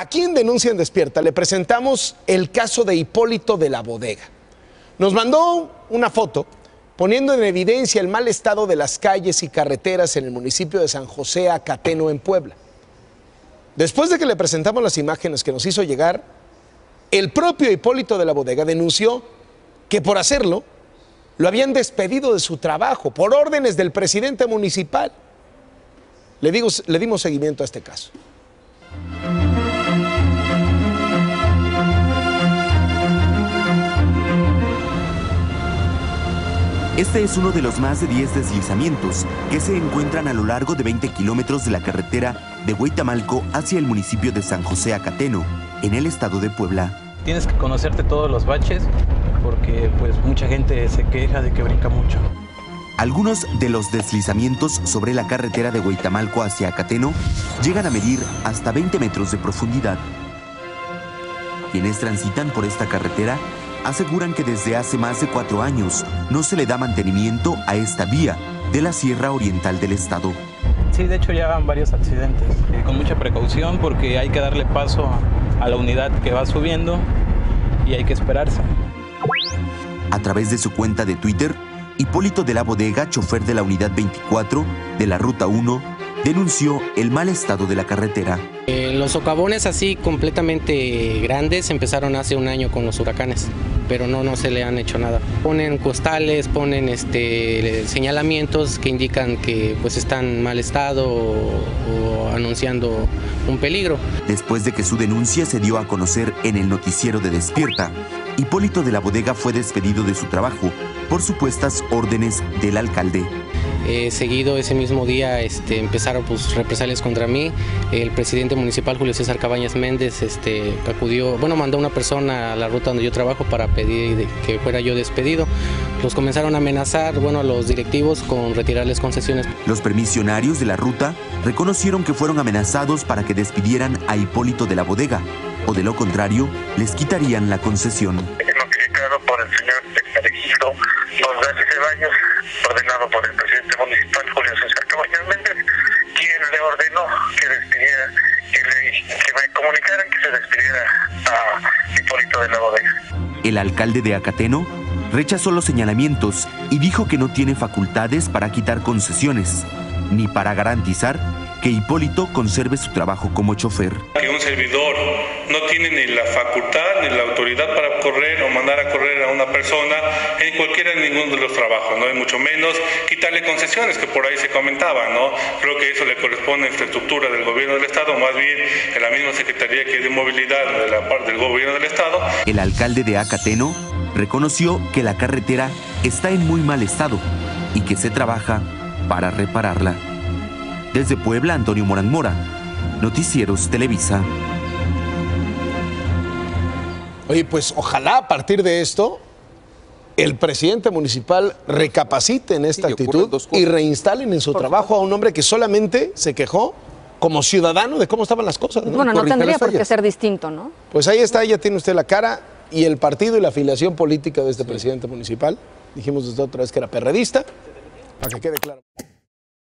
¿A quién denuncian despierta? Le presentamos el caso de Hipólito de la Bodega. Nos mandó una foto poniendo en evidencia el mal estado de las calles y carreteras en el municipio de San José, Acateno, en Puebla. Después de que le presentamos las imágenes que nos hizo llegar, el propio Hipólito de la Bodega denunció que por hacerlo lo habían despedido de su trabajo por órdenes del presidente municipal. Le dimos seguimiento a este caso. Este es uno de los más de 10 deslizamientos que se encuentran a lo largo de 20 kilómetros de la carretera de Hueytamalco hacia el municipio de San José Acateno, en el estado de Puebla. Tienes que conocerte todos los baches porque pues mucha gente se queja de que brinca mucho. Algunos de los deslizamientos sobre la carretera de Hueytamalco hacia Acateno llegan a medir hasta 20 metros de profundidad. Quienes transitan por esta carretera aseguran que desde hace más de 4 años no se le da mantenimiento a esta vía de la Sierra Oriental del estado. Sí, de hecho ya van varios accidentes. Con mucha precaución porque hay que darle paso a la unidad que va subiendo y hay que esperarse. A través de su cuenta de Twitter, Hipólito de la Bodega, chofer de la unidad 24 de la Ruta 1, denunció el mal estado de la carretera. Los socavones así completamente grandes empezaron hace 1 año con los huracanes, pero no se le han hecho nada. Ponen costales, ponen señalamientos que indican que pues están en mal estado o anunciando un peligro. Después de que su denuncia se dio a conocer en el noticiero de Despierta, Hipólito de la Bodega fue despedido de su trabajo por supuestas órdenes del alcalde. Seguido ese mismo día empezaron pues, represalias contra mí. El presidente municipal, Julio César Cabañas Méndez, acudió, mandó una persona a la ruta donde yo trabajo para pedir que fuera yo despedido. Los comenzaron a amenazar, a los directivos con retirarles concesiones. Los permisionarios de la ruta reconocieron que fueron amenazados para que despidieran a Hipólito de la Bodega, o de lo contrario, les quitarían la concesión. Notificado por el señor Exaregido González Ceballos, ordenado por el presidente municipal Julio César Cabañas Méndez, quien le ordenó que despidiera, que me comunicaran que se despidiera a Hipólito de la Bodega. El alcalde de Acateno rechazó los señalamientos y dijo que no tiene facultades para quitar concesiones, ni para garantizar que Hipólito conserve su trabajo como chofer. Que un servidor no tiene ni la facultad ni la autoridad para correr o mandar a correr a una persona en cualquiera de ninguno de los trabajos, ¿no? Y mucho menos quitarle concesiones, que por ahí se comentaba, ¿no? Creo que eso le corresponde a infraestructura del gobierno del estado, más bien en la misma Secretaría que de Movilidad de la parte del gobierno del estado. El alcalde de Acateno reconoció que la carretera está en muy mal estado y que se trabaja para repararla. Desde Puebla, Antonio Morán Mora, Noticieros Televisa. Oye, pues ojalá a partir de esto el presidente municipal recapacite en esta actitud y reinstalen en su trabajo a un hombre que solamente se quejó como ciudadano de cómo estaban las cosas, ¿no? Bueno, no tendría por qué ser distinto, ¿no? Pues ahí está, ya tiene usted la cara y el partido y la afiliación política de este presidente municipal. Dijimos desde otra vez que era perredista, para que quede claro.